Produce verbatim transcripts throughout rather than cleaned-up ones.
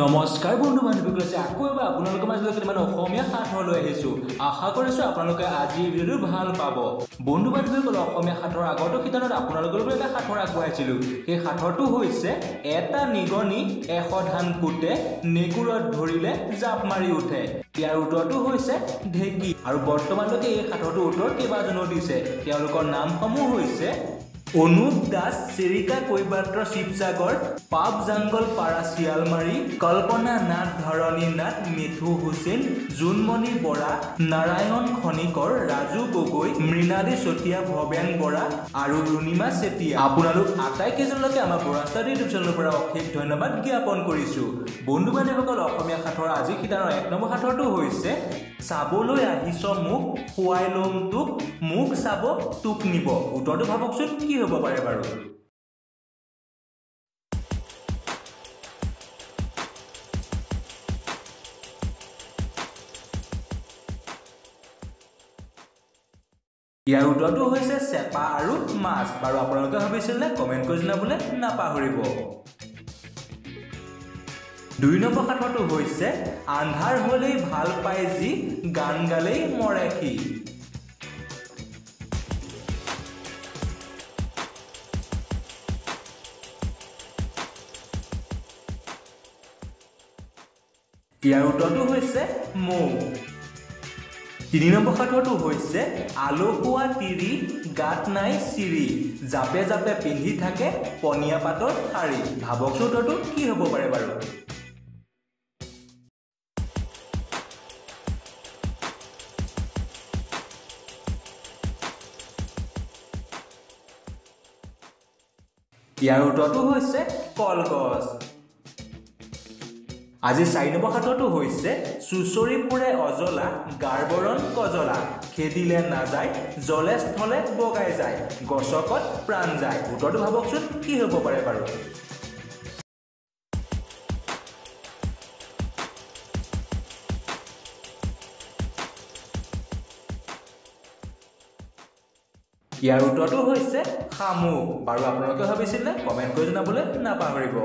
নমস্কাৰ বন্ধু বান্ধৱীসকল, আকৌ এবাৰ আপোনালোকৰ মাজলৈ কিমান অসমীয়া সাঁথৰ লৈ আহিছোঁ। আশা কৰিছোঁ আপোনালোকে আজিৰ ভিডিঅ'টো ভাল পাব। বন্ধু বান্ধৱীসকল, অসমীয়া সাঁথৰ আগতে শিতানত আপোনালোকলৈ এটা সাঁথৰ আগবঢ়াইছিলোঁ। সেই সাঁথৰটো হৈছে এটা নিগনি এশ ধান কুটে, নেকুৰত ধৰিলে জাপ মাৰি উঠে। ইয়াৰ উত্তৰটো হৈছে ঢেঁকী। আৰু বৰ্তমানলৈকে এই সাঁথৰটোৰ উত্তৰ কেইবাজনো দিছে। তেওঁলোকৰ নামসমূহ হৈছে অনুপ দাস, চিৰিকা কৈবাত্ৰ শিৱসাগৰ, পাপ জাংগল পাৰা শিয়ালমাৰী, কল্পনা নাথ, ধৰণী নাথ, মিথু হুছেইন, জোনমণি বৰা, নাৰায়ণ খনিকৰ, ৰাজু গগৈ, মৃণালী চতিয়া, ভৱেন বৰা আৰু ৰুণিমা চেতিয়া। আপোনালোক আটাইকেইজনলৈকে আমাৰ বৰাষ্টাৰ ইউটিউব চেনেলৰ পৰা অশেষ ধন্যবাদ জ্ঞাপন কৰিছোঁ। বন্ধু বান্ধৱীসকল, অসমীয়া সাঁথৰ আজি শিতানৰ এক নম্বৰ সাঁথৰটো হৈছে চাবলৈ আহিছ মোক, খুৱাই ল'ম তোক, মোক চাব তোক নিব। উত্তৰটো ভাবকচোন কি হ'ব পাৰে বাৰু। ইয়াৰ উত্তৰটো হৈছে চেপা আৰু মাছ। বাৰু আপোনালোকে ভাবিছিল নে? কমেণ্ট কৰি জনাবলৈ নাপাহৰিব। দুই নম্বৰ সাঁথৰটো হৈছে আন্ধাৰ হ'লেই ভাল পায় যি, গান গালেই মৰে সি। ইয়াৰ উত্তৰটো হৈছে মৌ। তিনি নম্বৰ সাঁথৰটো হৈছে আলসুৱা তিৰি, গাত নাই চিৰি, জাপে জাপে পিন্ধি থাকে পনীয়া পাতৰ শাৰী। ভাবকচোন উত্তৰটো কি হ'ব পাৰে বাৰু। ইয়াৰ উত্তৰটো হৈছে কলগছ। আজি চাৰি নম্বৰ সাঁথৰটো হৈছে চুচৰি পুৰে অজলা, গাৰ বৰণ কজলা, খেদিলে নাযায়, জলে স্থলে বগাই যায়, গছকত প্ৰাণ যায়। উত্তৰটো ভাবকচোন কি হ'ব পাৰে বাৰু। ইয়াৰ উত্তৰটো হৈছে শামুক। বাৰু আপোনালোকে ভাবিছিল নে? কমেণ্ট কৰি জনাবলৈ নাপাহৰিব।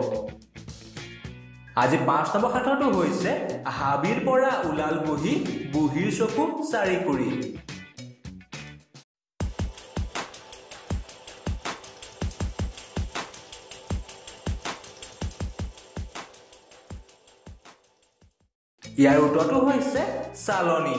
আজি পাঁচ নম্বৰ সাঁথৰটো হৈছে হাবিৰ পৰা ওলাল বুঢ়ী, বুঢ়ীৰ চকু চাৰি কুৰি। ইয়াৰ উত্তৰটো হৈছে চালনী।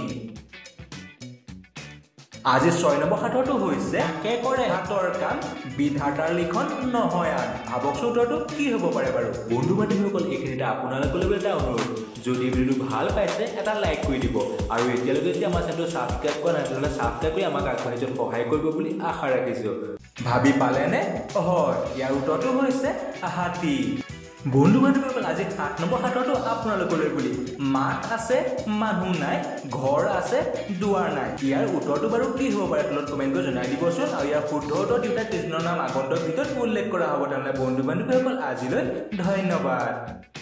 আজি ছয় নম্বৰ সাঁথৰটো হৈছে কে কৰে হাতৰ কাম, বিধাতাৰ লিখন নহয় আন। ভাবকচোন উত্তৰটো কি হ'ব পাৰে বাৰু। বন্ধু বান্ধৱীসকল, এইখিনিতে আপোনালোকলৈ এটা অনুৰোধ, যদি ভিডিঅ'টো ভাল পাইছে এটা লাইক কৰি দিব। আৰু এতিয়ালৈকে যদি আমাৰ চেনেলটো ছাবস্ক্ৰাইব কৰা নাই তেনেহ'লে ছাবস্ক্ৰাইব কৰি আমাক আগবাঢ়ি যোৱাত সহায় কৰিব বুলি আশা ৰাখিছোঁ। ভাবি পালেনে? হয়, ইয়াৰ উত্তৰটো হৈছে হাতী। বন্ধু বান্ধৱীসকল, আজি সাত নম্বৰ সাঁথৰটো আপোনালোকলৈ বুলি। মাত আছে মানুহ নাই, ঘৰ আছে দুৱাৰ নাই। ইয়াৰ উত্তৰটো বাৰু কি হ'ব পাৰে তলত কমেণ্ট কৰি জনাই দিবচোন। আৰু ইয়াৰ শুদ্ধ উত্তৰ দুটা কৃষ্ণৰ নাম আগন্তৰ ভিতৰত উল্লেখ কৰা হ'ব। তেনেহ'লে বন্ধু বান্ধৱীসকল, আজিলৈ ধন্যবাদ।